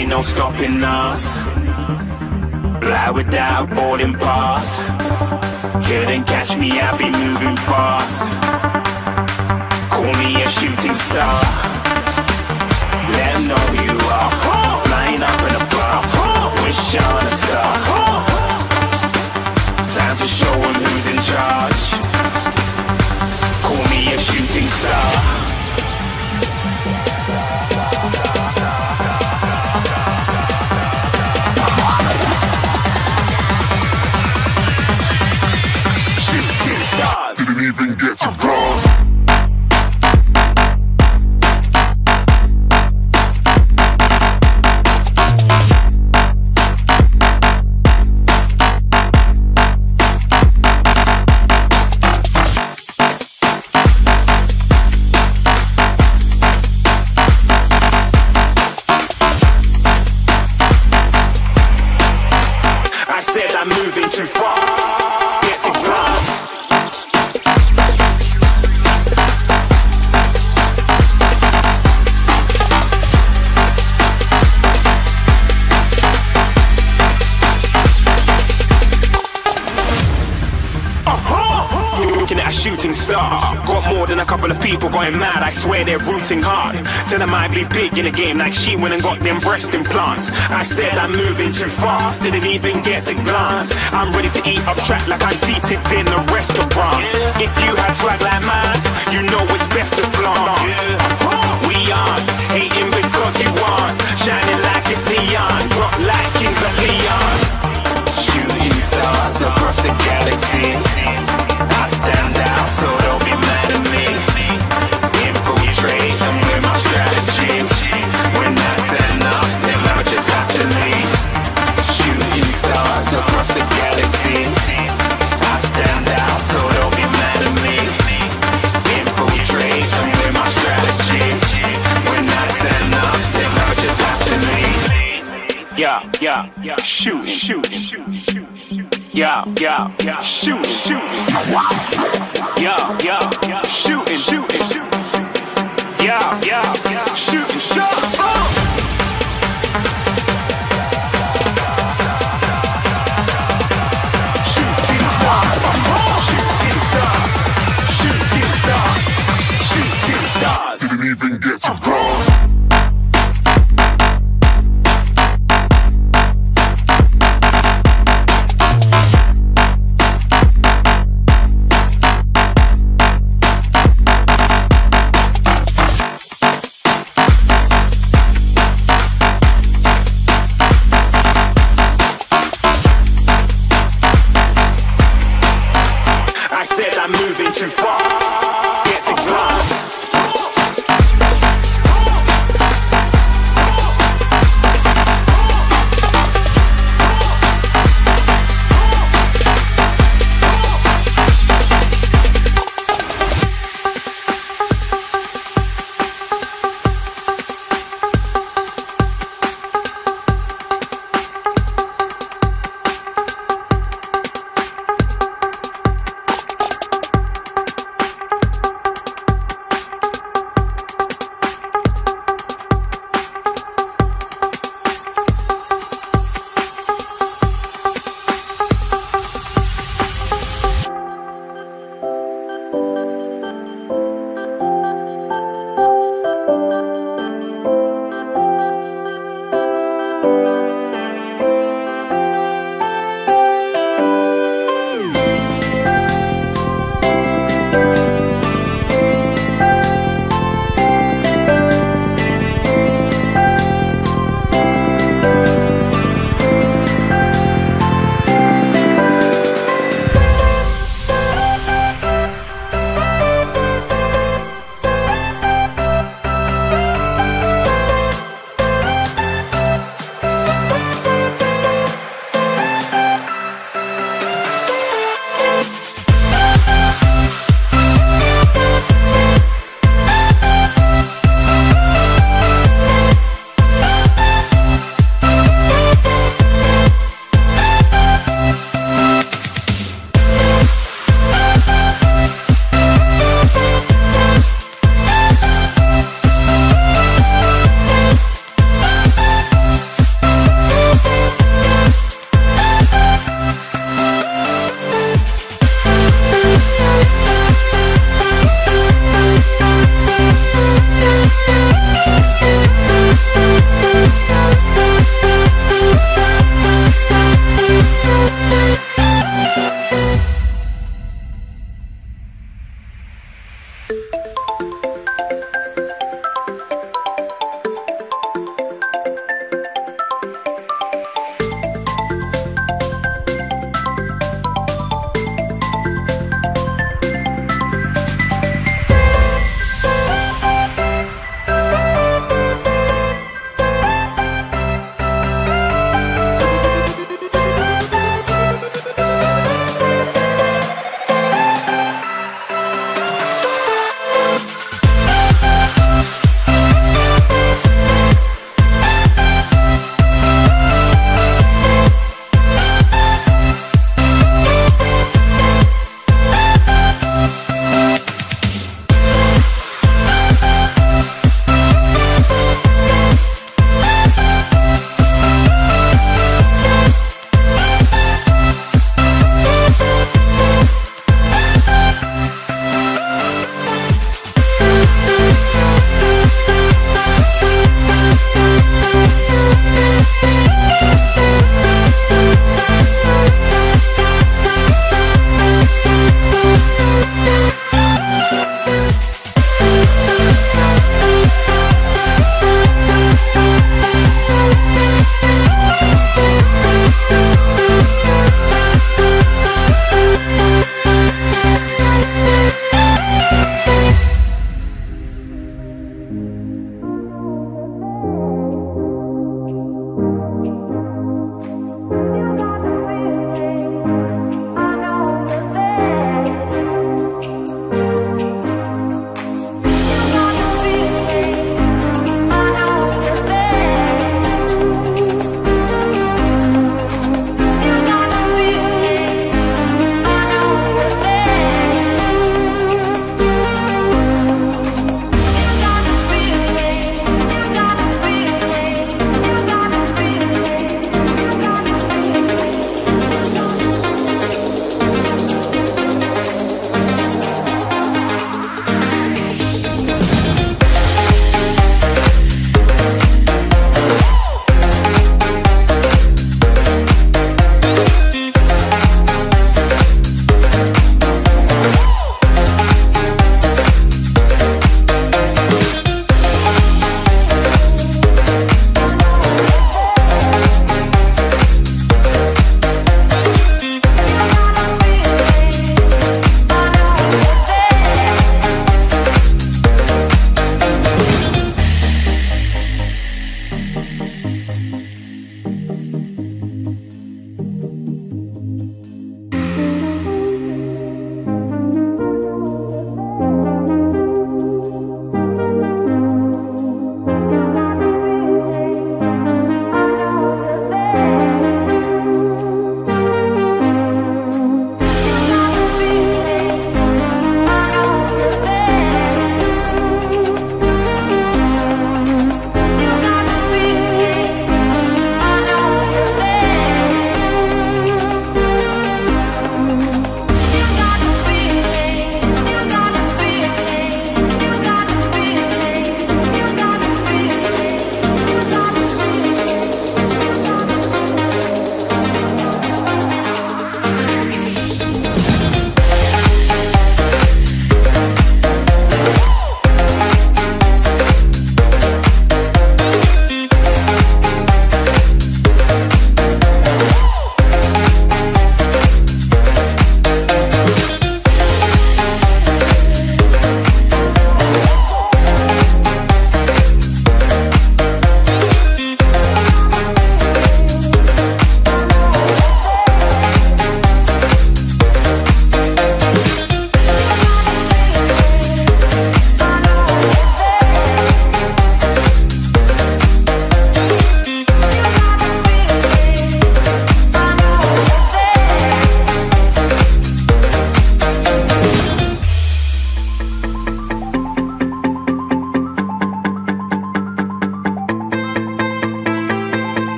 ain't no stopping us. Fly without boarding pass. Couldn't catch me, I be moving fast. Call me a shooting star. Let 'em know who you are. Flying up in a bar. Wish on a star. Time to show 'em who's in charge. Call me a shooting star. Even get to cross. I said I'm moving too far. Shooting star, got more than a couple of people going mad. I swear they're rooting hard. Tell them I'd be big in the game, like she went and got them breast implants. I said I'm moving too fast, didn't even get a glance. I'm ready to eat up track like I'm seated in a restaurant. If you had swag like mine, you know it's best to flaunt. We aren't hating because you aren't shining like it's neon, rock like kings of Leon. Shooting stars across the galaxy. I stand out, so don't be mad at me. Infiltrate, I'm with my strategy. When I turn up, then I just have to leave. Shooting stars across the galaxy. I stand out, so don't be mad at me. Infiltrate, I'm with my strategy. When I turn up, then I just have to leave. Yeah, yeah, yeah, shoot, shoot, shoot, shoot. Yeah, yeah, yeah, shoot, shoot. Yeah, yeah, yeah, shoot, shoot. Yeah, yeah, yeah, shoot, shoot. Shooting stars, shooting stars, shooting stars, shooting stars. Didn't even get to cross.